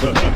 Hahaha.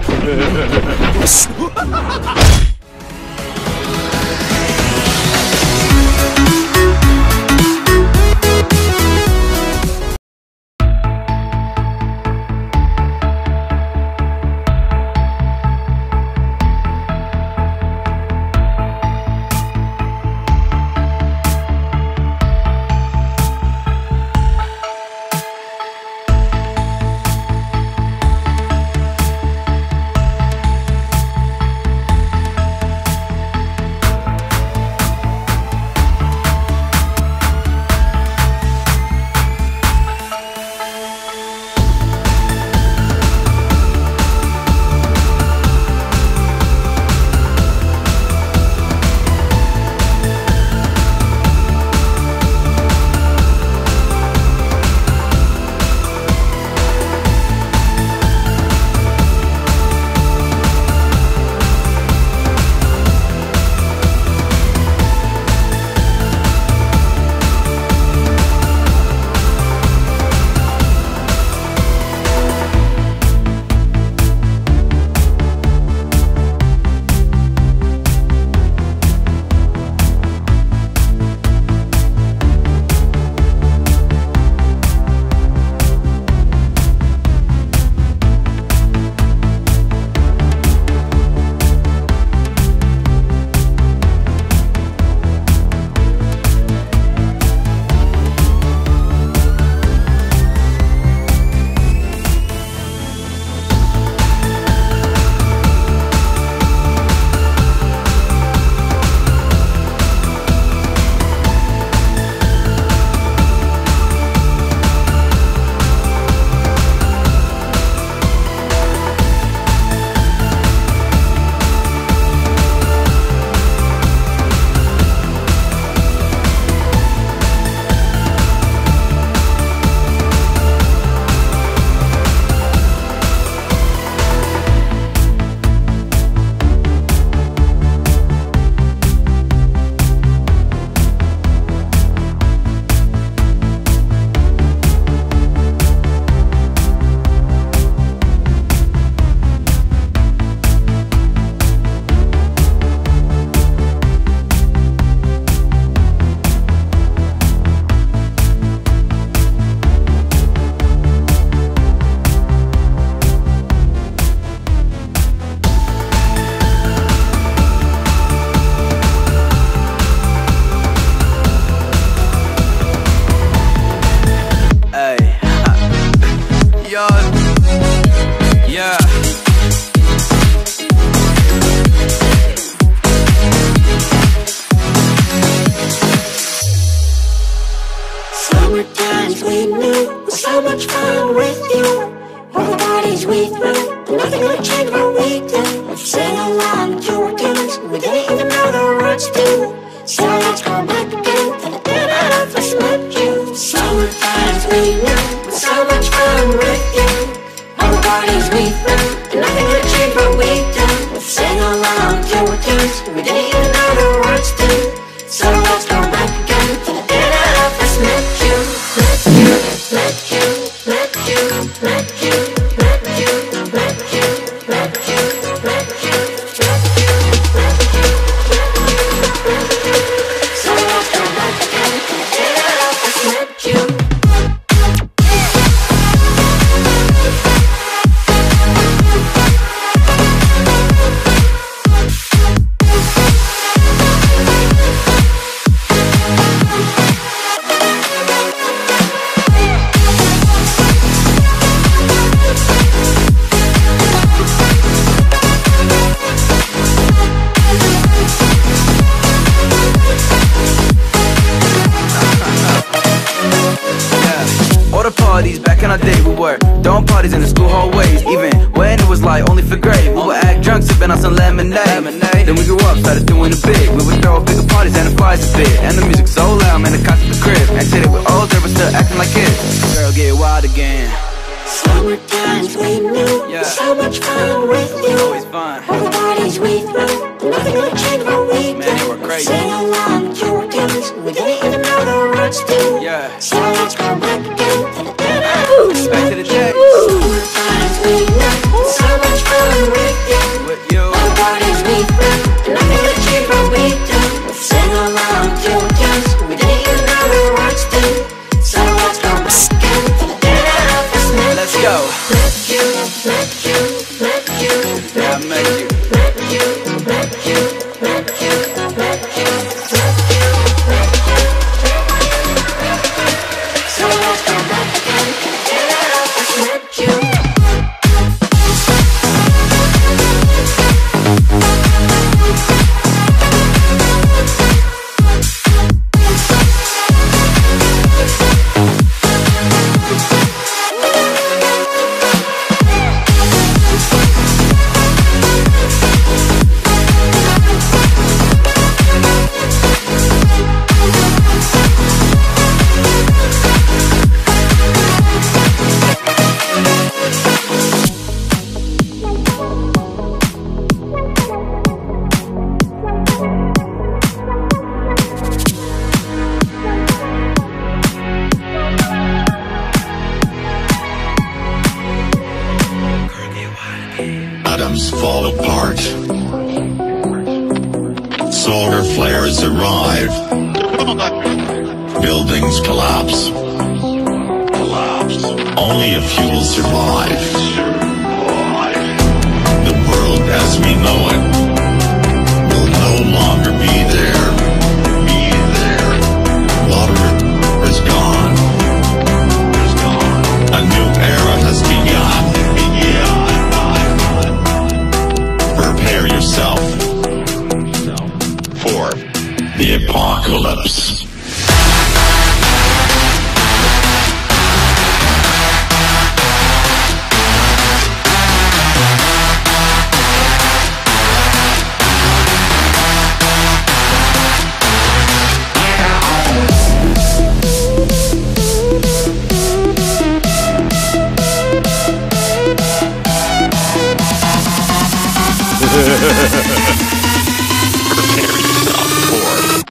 Back to the day. Summertime, we love so much fun. atoms fall apart. Solar flares arrive. Buildings collapse. Only a few will survive. The world as we know it will no longer be there. Water is gone. A new era has begun. Prepare yourself for the apocalypse. Prepare yourself for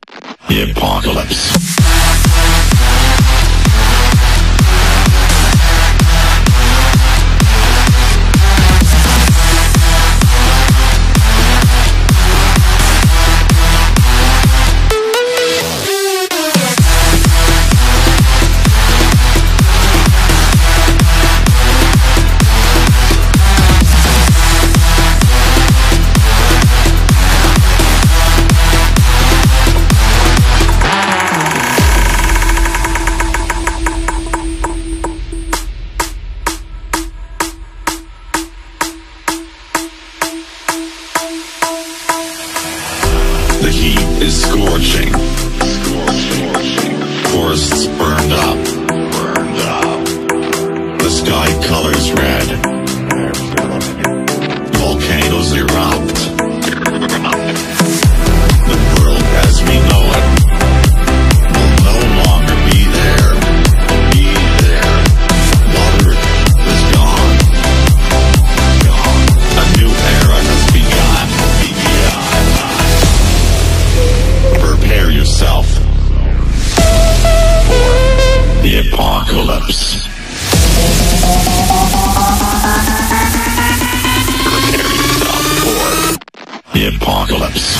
the apocalypse.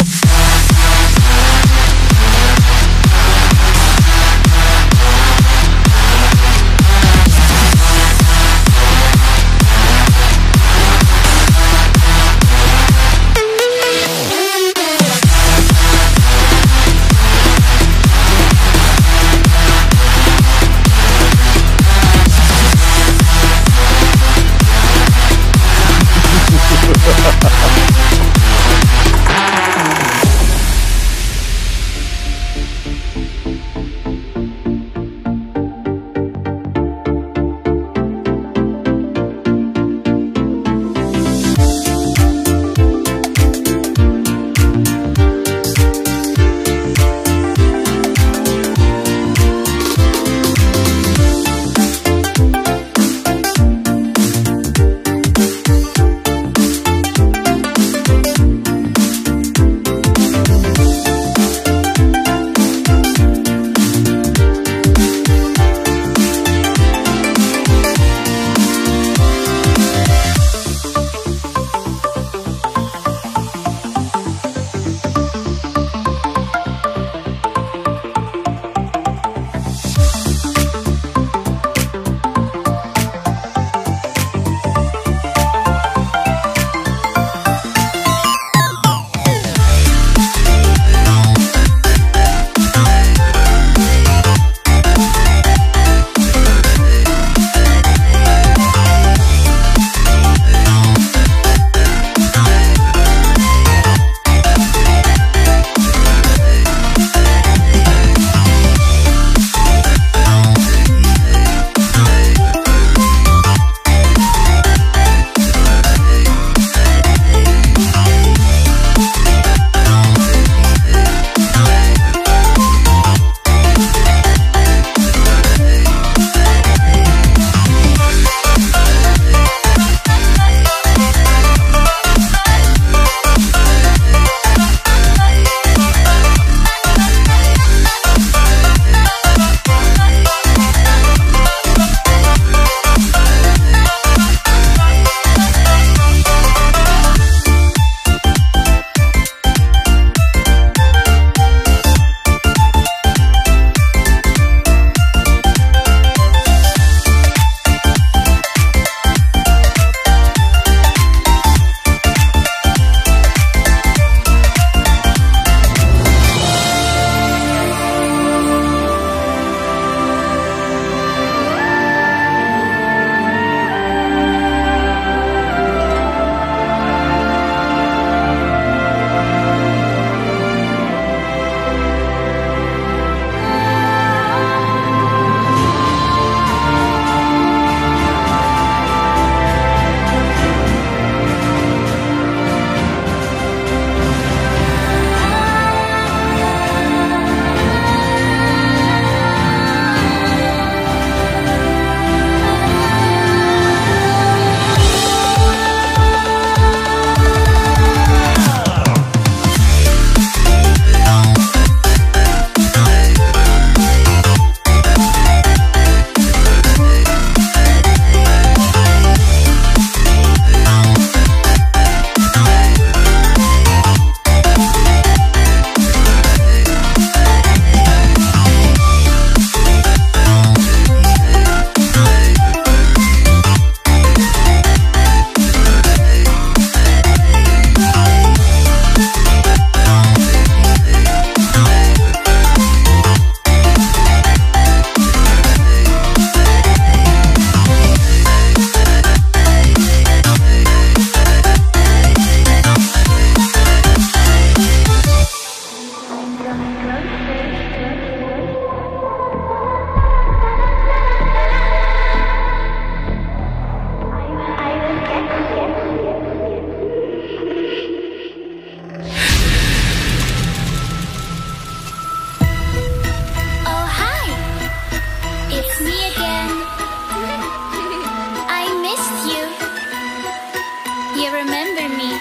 You remember me,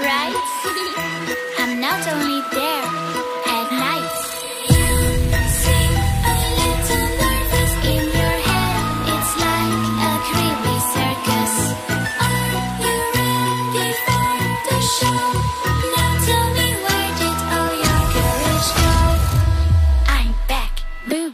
right? I'm not only there at night. You sing a little nervous in your head. It's like a creepy circus. Are you ready for the show? Now tell me, where did all your courage go? I'm back, boo.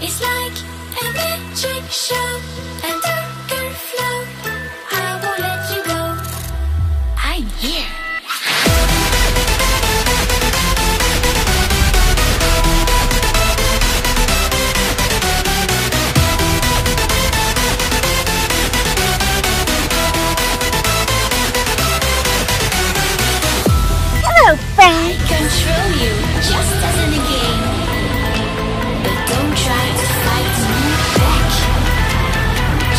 It's like a magic show, a darker flow. I won't let you go. I'm here. Hello, friend. I control you, just as in a game. But don't try to fight me back.